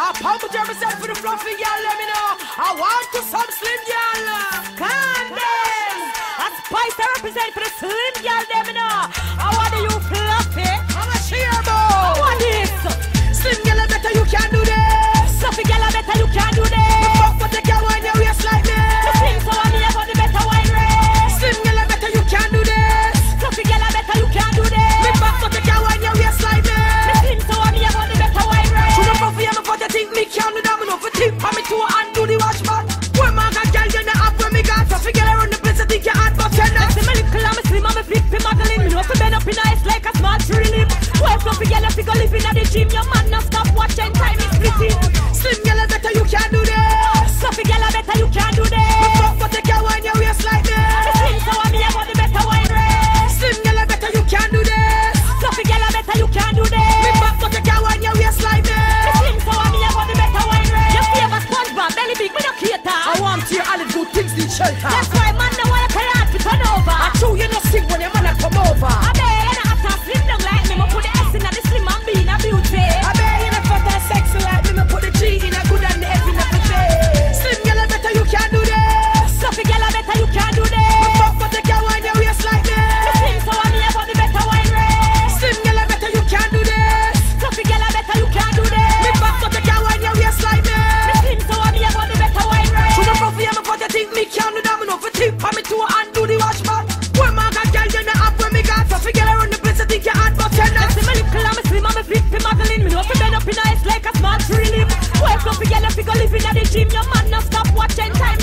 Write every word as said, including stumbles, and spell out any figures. I pump with myself for the fluffy girl, let me know. I want to some slim girl. Condem. And Spice I represent for the slim girl, let me know. I want you fluffy. I'm a cheerable. I want this. Slim girl, I better you can do this. Fluffy girl, I better you can do this. The fuck but the girl when you waist like this. You think so, I mean, I want the better wine race. Slim girl, I better you can do this. Fluffy girl, I better you can do this. The fuck but the girl when you waist like this. You think so, I mean, I want the better wine race. Should I fluffy, I don't think me can do that, me no for tip. I me too and do the wash man. When man got girl, you know up when me got. Fluffy girl around the place, I think you hot but you not. I see me little and me slim and me flippy Madeline. Me no fi bend up in ice like a small tree limb. Well fluffy girl, I fi go live in a the gym. Your man no stop watching time is fleeting. Slim girl, I better you can do this. Fluffy girl, I better you can do this. Me fuck but you can wind your waist like this. Me slim so I me I want the better wine race. Slim girl, I better you can do this. Fluffy girl, I better you can do this. Me fuck but you can wind your waist like this. I want to hear all the good things in shelter. That's why man no wanna carry out to turn over. I true you no sick when your man a come over. I bet you not after slim down like me. I put the S in a the slim and be in a beauty. I bet you not after sexy like me. I put the G in a good and the F in a pretty. Slim girl I better you can do this. Fluffy girl I better you can do this. Me fuck but you can wind your waist like this. Me slim so I me I want the better wine race. Slim girl I better you can do this. Fluffy girl I better you can do this. Me fuck but you can wind your waist like this. Me can't do that, me no for tip. I me too and do the wash man. When man got girl, you know up when me got. Fluffy girl around the place, I think you hot but you not. I see me little and me slim and me flippy Madeline. Me no fi bend up in ice like a small tree limb. Well fluffy girl, I fi go live in a the gym. Your man no stop watching time.